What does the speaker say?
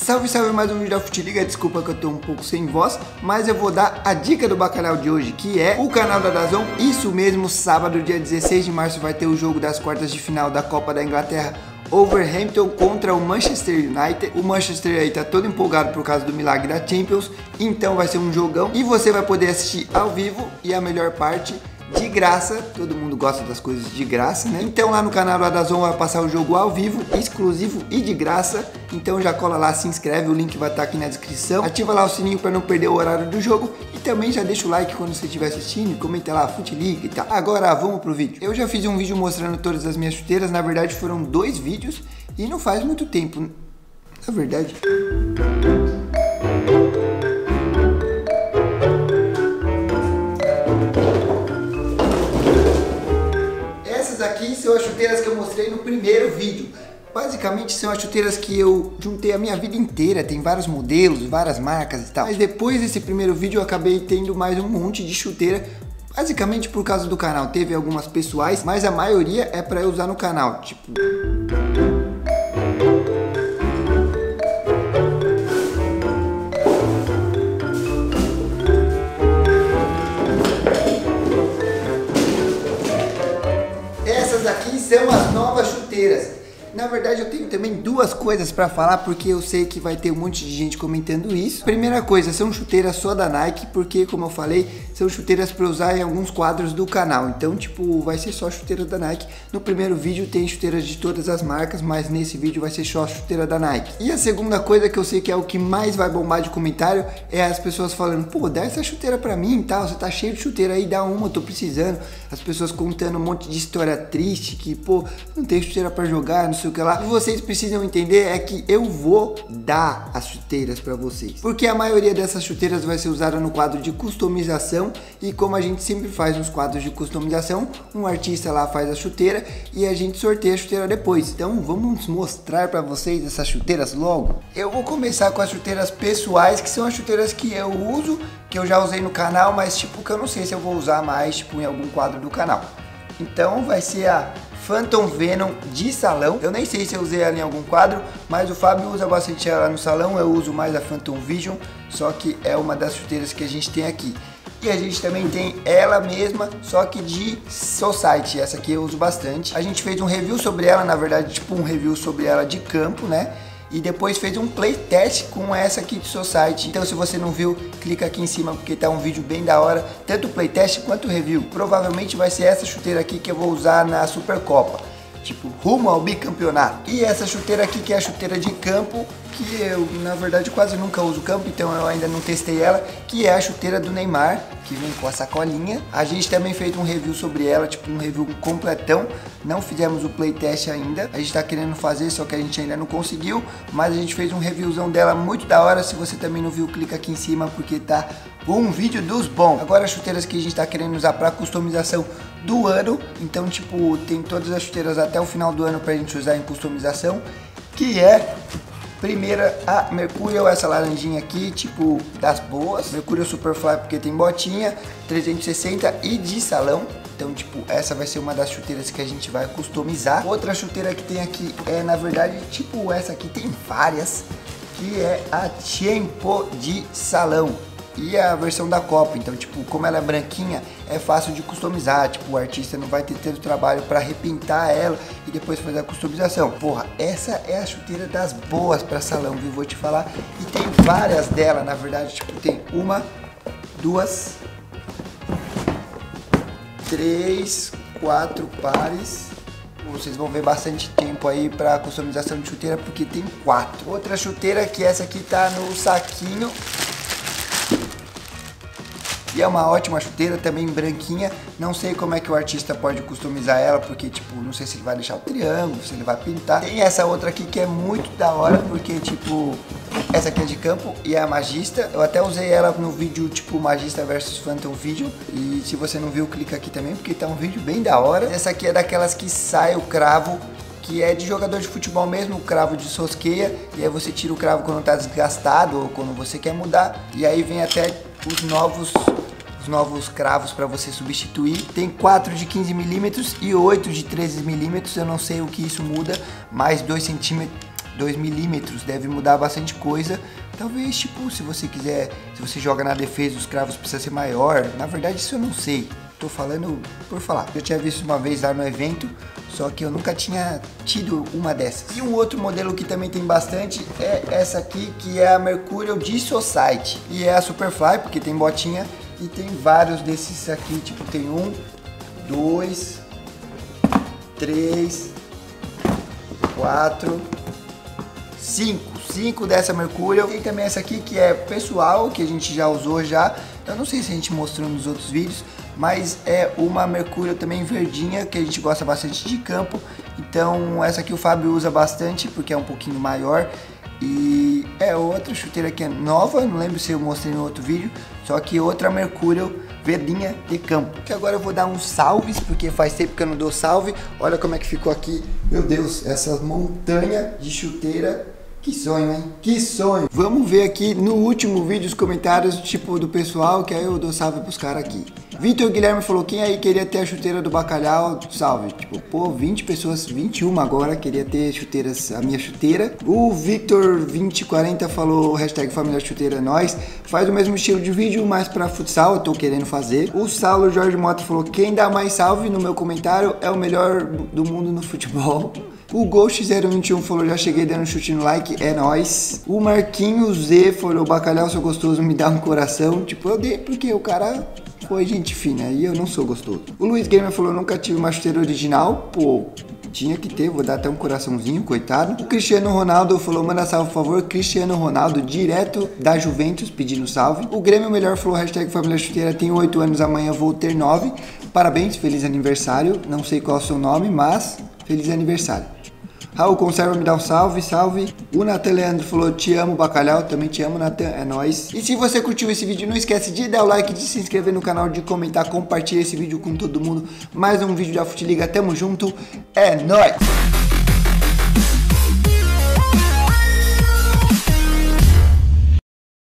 Salve, salve, mais um vídeo da FutLiga. Desculpa que eu tô um pouco sem voz, mas eu vou dar a dica do bacanal de hoje, que é o canal da DAZN. Isso mesmo, sábado, dia 16 de março, vai ter o jogo das quartas de final da Copa da Inglaterra, Overhampton contra o Manchester United. O Manchester aí tá todo empolgado por causa do milagre da Champions, então vai ser um jogão e você vai poder assistir ao vivo e a melhor parte, de graça. Todo mundo gosta das coisas de graça, né? Então lá no canal da DAZN vai passar o jogo ao vivo, exclusivo e de graça. Então já cola lá, se inscreve, o link vai estar aqui na descrição. Ativa lá o sininho para não perder o horário do jogo e também já deixa o like quando você estiver assistindo, comenta lá FutLiga e tal. Agora vamos pro vídeo. Eu já fiz um vídeo mostrando todas as minhas chuteiras, na verdade foram dois vídeos e não faz muito tempo. Na verdade... aqui são as chuteiras que eu mostrei no primeiro vídeo. Basicamente são as chuteiras que eu juntei a minha vida inteira, tem vários modelos, várias marcas e tal. Mas depois desse primeiro vídeo eu acabei tendo mais um monte de chuteira, basicamente por causa do canal. Teve algumas pessoais, mas a maioria é para eu usar no canal, tipo... São as novas chuteiras. Na verdade eu tenho também duas coisas para falar, porque eu sei que vai ter um monte de gente comentando isso. Primeira coisa, são chuteiras só da Nike, porque como eu falei, são chuteiras para usar em alguns quadros do canal. Então tipo, vai ser só chuteira da Nike. No primeiro vídeo tem chuteiras de todas as marcas, mas nesse vídeo vai ser só chuteira da Nike. E a segunda coisa, que eu sei que é o que mais vai bombar de comentário, é as pessoas falando: pô, dá essa chuteira para mim e tal, você tá cheio de chuteira aí, dá uma, eu tô precisando. As pessoas contando um monte de história triste, que pô, não tem chuteira para jogar, não sei o que lá. E vocês precisam entender é que eu vou dar as chuteiras para vocês, porque a maioria dessas chuteiras vai ser usada no quadro de customização, e como a gente sempre faz nos quadros de customização, um artista lá faz a chuteira e a gente sorteia a chuteira depois. Então vamos mostrar para vocês essas chuteiras logo. Eu vou começar com as chuteiras pessoais, que são as chuteiras que eu uso, que eu já usei no canal, mas tipo, que eu não sei se eu vou usar mais, tipo, em algum quadro do canal. Então vai ser a Phantom Venom de salão. Eu nem sei se eu usei ela em algum quadro, mas o Fábio usa bastante ela no salão. Eu uso mais a Phantom Vision, só que é uma das chuteiras que a gente tem aqui. E a gente também tem ela mesma, só que de Dissociety. Essa aqui eu uso bastante. A gente fez um review sobre ela, na verdade, tipo um review sobre ela de campo, né? E depois fez um playtest com essa aqui de Dissociety. Então se você não viu, clica aqui em cima, porque tá um vídeo bem da hora, tanto playtest quanto review. Provavelmente vai ser essa chuteira aqui que eu vou usar na Supercopa, tipo, rumo ao bicampeonato. E essa chuteira aqui, que é a chuteira de campo, que eu, na verdade, quase nunca uso campo, então eu ainda não testei ela, que é a chuteira do Neymar, que vem com a sacolinha. A gente também fez um review sobre ela, tipo, um review completão. Não fizemos o playtest ainda, a gente tá querendo fazer, só que a gente ainda não conseguiu, mas a gente fez um reviewzão dela muito da hora. Se você também não viu, clica aqui em cima, porque tá um vídeo dos bons. Agora as chuteiras que a gente tá querendo usar pra customização do ano, então tipo, tem todas as chuteiras até o final do ano pra gente usar em customização, que é primeira a Mercurial, essa laranjinha aqui, tipo, das boas, Mercurial Superfly porque tem botinha, 360 e de salão. Então tipo, essa vai ser uma das chuteiras que a gente vai customizar. Outra chuteira que tem aqui é, na verdade, tipo, essa aqui tem várias, que é a Tiempo de salão. E a versão da Copa, então tipo, como ela é branquinha, é fácil de customizar. Tipo, o artista não vai ter tanto trabalho para repintar ela e depois fazer a customização. Porra, essa é a chuteira das boas para salão, viu? Vou te falar. E tem várias dela, na verdade, tipo, tem uma, duas, três, quatro pares. Vocês vão ver bastante tempo aí para customização de chuteira, porque tem quatro. Outra chuteira, que essa aqui tá no saquinho, e é uma ótima chuteira, também branquinha. Não sei como é que o artista pode customizar ela, porque tipo, não sei se ele vai deixar o triângulo, se ele vai pintar. Tem essa outra aqui que é muito da hora, porque tipo, essa aqui é de campo e é a Magista. Eu até usei ela no vídeo tipo Magista versus Phantom Vision, e se você não viu, clica aqui também, porque tá um vídeo bem da hora. Essa aqui é daquelas que sai o cravo, que é de jogador de futebol mesmo, o cravo de rosqueia, e aí você tira o cravo quando tá desgastado ou quando você quer mudar, e aí vem até os novos cravos para você substituir. Tem 4 de 15mm e 8 de 13mm, eu não sei o que isso muda, mais 2 centímetros 2 milímetros, deve mudar bastante coisa. Talvez, tipo, se você quiser, se você joga na defesa, os cravos precisam ser maior. Na verdade, isso eu não sei. Tô falando por falar. Eu tinha visto uma vez lá no evento, só que eu nunca tinha tido uma dessas. E um outro modelo que também tem bastante é essa aqui, que é a Mercurial Dissociety. E é a Superfly, porque tem botinha e tem vários desses aqui. Tipo, tem 1, 2, 3, 4, 5 dessa Mercurial. Tem também essa aqui que é pessoal, que a gente já usou já. Eu não sei se a gente mostrou nos outros vídeos, mas é uma Mercurial também verdinha, que a gente gosta bastante de campo. Então essa aqui o Fábio usa bastante, porque é um pouquinho maior. E é outra chuteira que é nova, não lembro se eu mostrei no outro vídeo, só que outra Mercurial verdinha de campo. Que agora eu vou dar uns salves, porque faz tempo que eu não dou salve. Olha como é que ficou aqui, meu Deus, essa montanha de chuteira. Que sonho, hein? Que sonho! Vamos ver aqui no último vídeo os comentários tipo do pessoal, que aí eu dou salve pros caras aqui. Vitor Guilherme falou, quem aí queria ter a chuteira do bacalhau? Salve. Tipo, pô, 20 pessoas, 21 agora, queria ter chuteiras, a minha chuteira. O Victor2040 falou, hashtag família chuteira nós. Faz o mesmo estilo de vídeo, mas pra futsal, eu tô querendo fazer. O Saulo Jorge Mota falou, quem dá mais salve no meu comentário é o melhor do mundo no futebol. O Ghost021 falou, já cheguei dando um chute no like, é nóis. O Marquinhos Z falou, bacalhau, sou gostoso, me dá um coração. Tipo, eu dei porque o cara foi gente fina e eu não sou gostoso. O Luiz Grêmio falou, nunca tive uma chuteira original. Pô, tinha que ter, vou dar até um coraçãozinho, coitado. O Cristiano Ronaldo falou, manda salve, por favor. Cristiano Ronaldo, direto da Juventus, pedindo salve. O Grêmio Melhor falou, hashtag família chuteira, tenho 8 anos, amanhã vou ter 9. Parabéns, feliz aniversário. Não sei qual é o seu nome, mas feliz aniversário. Raul Conserva me dá um salve, salve. O Nathan Leandro falou, te amo bacalhau, também te amo Nathan, é nóis. E se você curtiu esse vídeo, não esquece de dar o like, de se inscrever no canal, de comentar, compartilha esse vídeo com todo mundo. Mais um vídeo da FutLiga, tamo junto, é nóis!